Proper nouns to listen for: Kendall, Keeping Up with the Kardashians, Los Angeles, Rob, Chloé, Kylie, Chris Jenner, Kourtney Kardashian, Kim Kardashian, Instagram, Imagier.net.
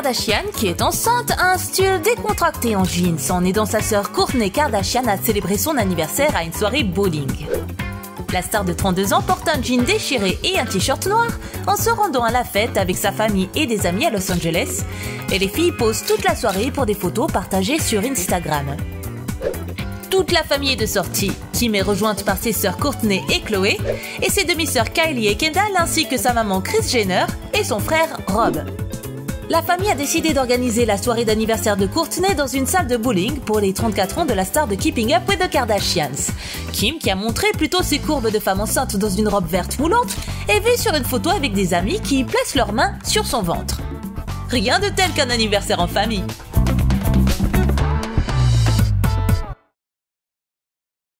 Kardashian qui est enceinte a un style décontracté en jeans en aidant sa sœur Kourtney Kardashian à célébrer son anniversaire à une soirée bowling. La star de 32 ans porte un jean déchiré et un t-shirt noir en se rendant à la fête avec sa famille et des amis à Los Angeles, et les filles posent toute la soirée pour des photos partagées sur Instagram. Toute la famille est de sortie, Kim est rejointe par ses sœurs Kourtney et Chloé, et ses demi-sœurs Kylie et Kendall ainsi que sa maman Chris Jenner et son frère Rob. La famille a décidé d'organiser la soirée d'anniversaire de Kourtney dans une salle de bowling pour les 34 ans de la star de Keeping Up with the Kardashians. Kim, qui a montré plutôt ses courbes de femme enceinte dans une robe verte moulante, est vue sur une photo avec des amis qui placent leurs mains sur son ventre. Rien de tel qu'un anniversaire en famille.